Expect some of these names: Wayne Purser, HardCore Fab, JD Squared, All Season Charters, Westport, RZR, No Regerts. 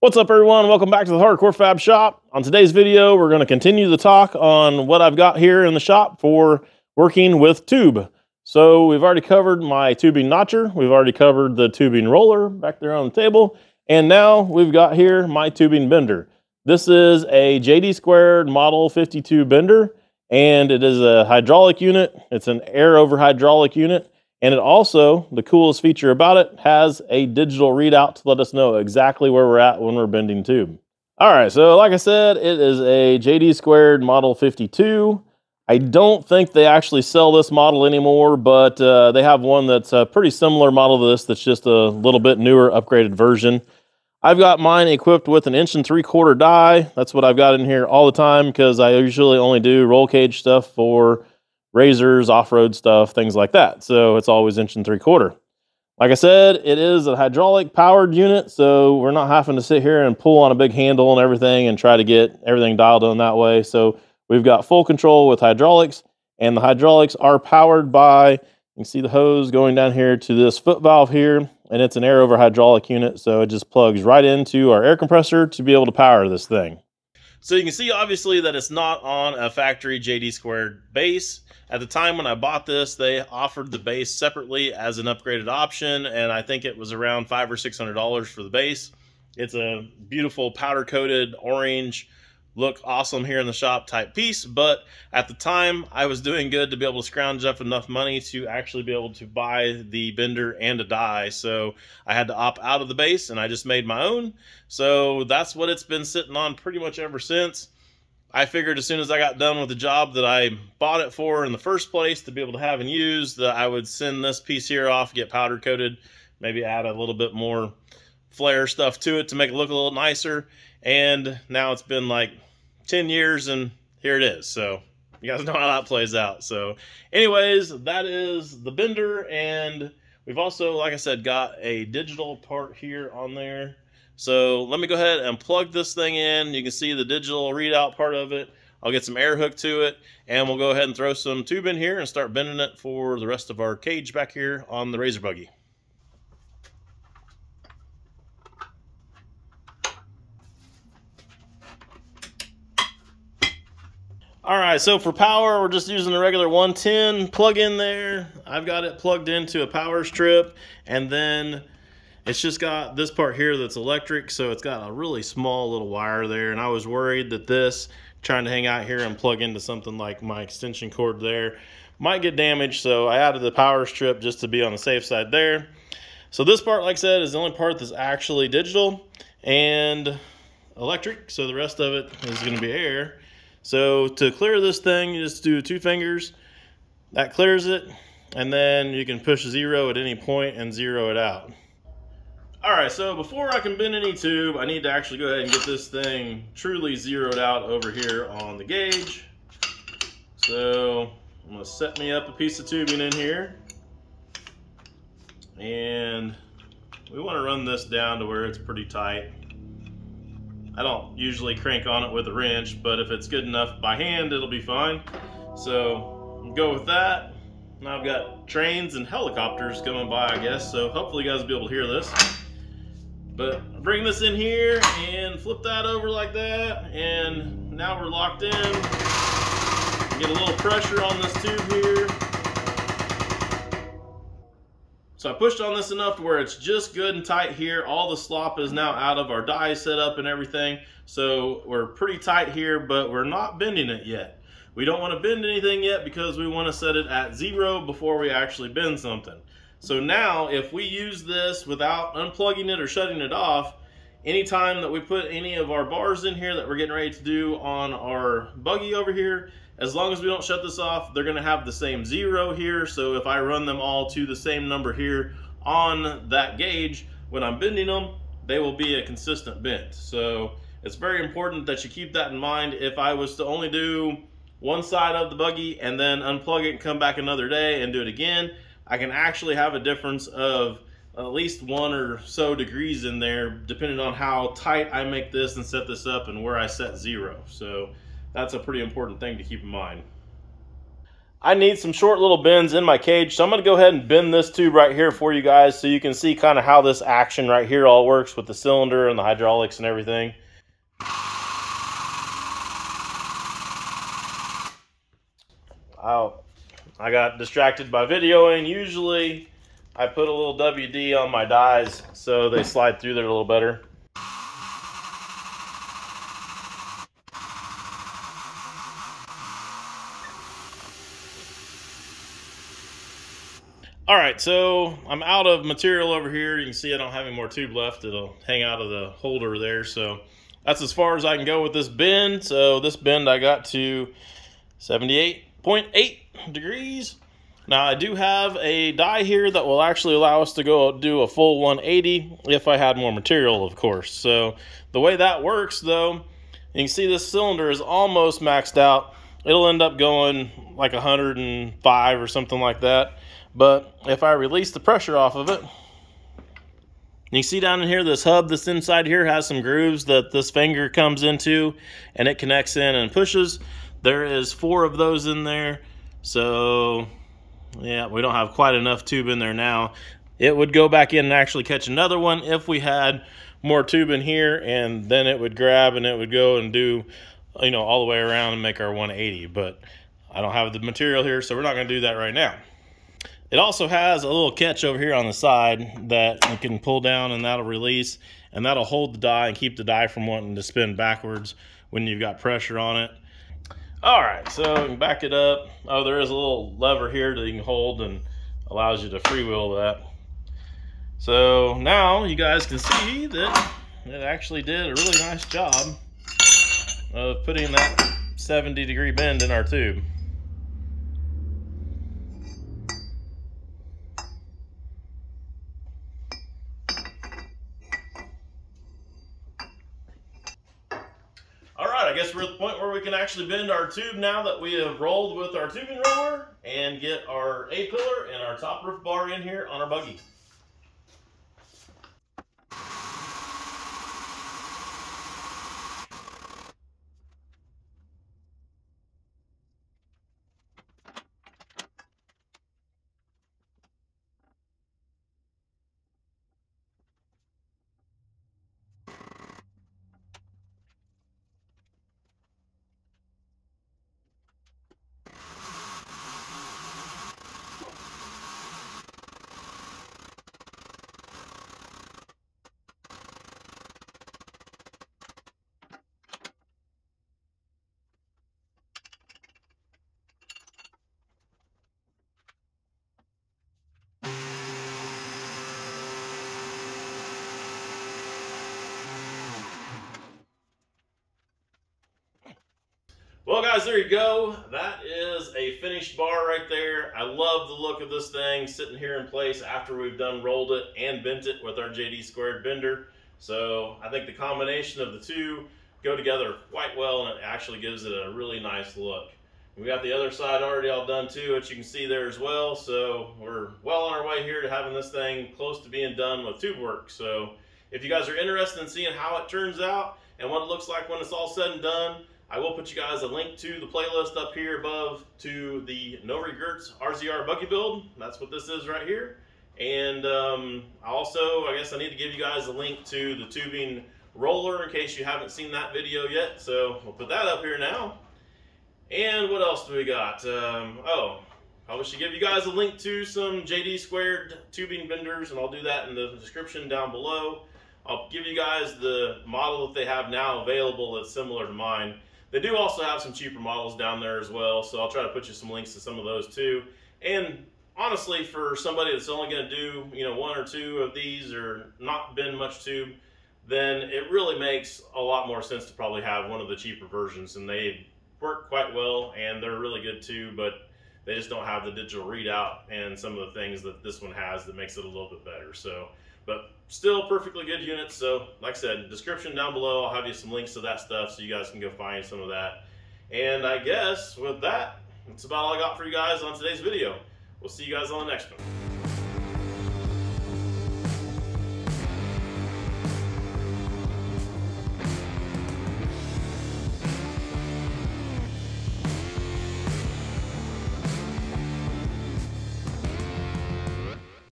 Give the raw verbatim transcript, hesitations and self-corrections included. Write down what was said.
What's up, everyone? Welcome back to the HardCore Fab shop. On today's video, we're going to continue the talk on what I've got here in the shop for working with tube. So we've already covered my tubing notcher. We've already covered the tubing roller back there on the table. And now we've got here my tubing bender. This is a J D Squared model fifty-two bender, and it is a hydraulic unit. It's an air over hydraulic unit. And it also, the coolest feature about it, has a digital readout to let us know exactly where we're at when we're bending tube. All right, so like I said, it is a J D Squared model fifty-two. I don't think they actually sell this model anymore, but uh, they have one that's a pretty similar model to this that's just a little bit newer, upgraded version. I've got mine equipped with an inch and three quarter die. That's what I've got in here all the time because I usually only do roll cage stuff for razors, off-road stuff, things like that. So it's always inch and three quarter. Like I said, it is a hydraulic powered unit. So we're not having to sit here and pull on a big handle and everything and try to get everything dialed in that way. So we've got full control with hydraulics, and the hydraulics are powered by, you can see the hose going down here to this foot valve here, and it's an air over hydraulic unit. So it just plugs right into our air compressor to be able to power this thing. So you can see obviously that it's not on a factory J D Squared base. At the time when I bought this, they offered the base separately as an upgraded option, and I think it was around five or six hundred dollars for the base. It's a beautiful powder coated orange, look awesome here in the shop type piece, but at the time I was doing good to be able to scrounge up enough money to actually be able to buy the bender and a die, so I had to opt out of the base and I just made my own. So that's what it's been sitting on pretty much ever since. I figured as soon as I got done with the job that I bought it for in the first place to be able to have and use, that I would send this piece here off, get powder coated, maybe add a little bit more flare stuff to it to make it look a little nicer. And now it's been like ten years and here it is. So you guys know how that plays out. So anyways, that is the bender, and we've also, like I said, got a digital part here on there. So let me go ahead and plug this thing in. You can see the digital readout part of it. I'll get some air hooked to it, and we'll go ahead and throw some tube in here and start bending it for the rest of our cage back here on the razor buggy. All right, so for power, we're just using a regular one ten plug in there. I've got it plugged into a power strip, and then it's just got this part here that's electric, so it's got a really small little wire there, and I was worried that this, trying to hang out here and plug into something like my extension cord there, might get damaged, so I added the power strip just to be on the safe side there. So this part, like I said, is the only part that's actually digital and electric, so the rest of it is gonna be air. So to clear this thing, you just do two fingers. That clears it, and then you can push zero at any point and zero it out. All right, so before I can bend any tube, I need to actually go ahead and get this thing truly zeroed out over here on the gauge. So I'm gonna set me up a piece of tubing in here, and we wanna run this down to where it's pretty tight. I don't usually crank on it with a wrench, but if it's good enough by hand, it'll be fine. So I'll go with that. Now I've got trains and helicopters going by, I guess, so hopefully you guys will be able to hear this. But bring this in here and flip that over like that, and now we're locked in. Get a little pressure on this tube here. So I pushed on this enough to where it's just good and tight here. All the slop is now out of our die setup and everything. So we're pretty tight here, but we're not bending it yet. We don't want to bend anything yet because we want to set it at zero before we actually bend something. So now if we use this without unplugging it or shutting it off, anytime that we put any of our bars in here that we're getting ready to do on our buggy over here, as long as we don't shut this off, they're gonna have the same zero here. So if I run them all to the same number here on that gauge, when I'm bending them, they will be a consistent bend. So it's very important that you keep that in mind. If I was to only do one side of the buggy and then unplug it and come back another day and do it again, I can actually have a difference of at least one or so degrees in there, depending on how tight I make this and set this up and where I set zero. So that's a pretty important thing to keep in mind. I need some short little bends in my cage, so I'm going to go ahead and bend this tube right here for you guys so you can see kind of how this action right here all works with the cylinder and the hydraulics and everything. Oh, I got distracted by videoing. Usually I put a little W D on my dies so they slide through there a little better. All right, so I'm out of material over here. You can see I don't have any more tube left. It'll hang out of the holder there. So that's as far as I can go with this bend. So this bend I got to seventy-eight point eight degrees. Now I do have a die here that will actually allow us to go do a full one eighty if I had more material, of course. So the way that works though, you can see this cylinder is almost maxed out. It'll end up going like a hundred and five or something like that. But if I release the pressure off of it, you can see down in here, this hub that's inside here has some grooves that this finger comes into and it connects in and pushes. There is four of those in there. So yeah, we don't have quite enough tube in there now. It would go back in and actually catch another one if we had more tube in here, and then it would grab and it would go and do, you know, all the way around and make our one eighty. But I don't have the material here, so we're not going to do that right now. It also has a little catch over here on the side that you can pull down, and that'll release, and that'll hold the die and keep the die from wanting to spin backwards when you've got pressure on it. All right, so we can back it up. Oh, there is a little lever here that you can hold and allows you to freewheel that. So now you guys can see that it actually did a really nice job of putting that seventy degree bend in our tube. I guess we're at the point where we can actually bend our tube now that we have rolled with our tubing roller and get our A-pillar and our top roof bar in here on our buggy. Well guys, there you go. That is a finished bar right there. I love the look of this thing sitting here in place after we've done rolled it and bent it with our J D Squared bender. So I think the combination of the two go together quite well, and it actually gives it a really nice look. We got the other side already all done too, which you can see there as well. So we're well on our way here to having this thing close to being done with tube work. So if you guys are interested in seeing how it turns out and what it looks like when it's all said and done, I will put you guys a link to the playlist up here above to the No Regerts R Z R buggy build. That's what this is right here. And um, also, I guess I need to give you guys a link to the tubing roller in case you haven't seen that video yet. So we'll put that up here now. And what else do we got? Um, oh, I should give you guys a link to some J D Squared tubing benders, and I'll do that in the description down below. I'll give you guys the model that they have now available that's similar to mine. They do also have some cheaper models down there as well, so I'll try to put you some links to some of those too. And honestly, for somebody that's only going to do, you know, one or two of these or not bend much tube, then it really makes a lot more sense to probably have one of the cheaper versions, and they work quite well and they're really good too, but they just don't have the digital readout and some of the things that this one has that makes it a little bit better. So, but still perfectly good units. So like I said, description down below, I'll have you some links to that stuff so you guys can go find some of that. And I guess with that, that's about all I got for you guys on today's video. We'll see you guys on the next one.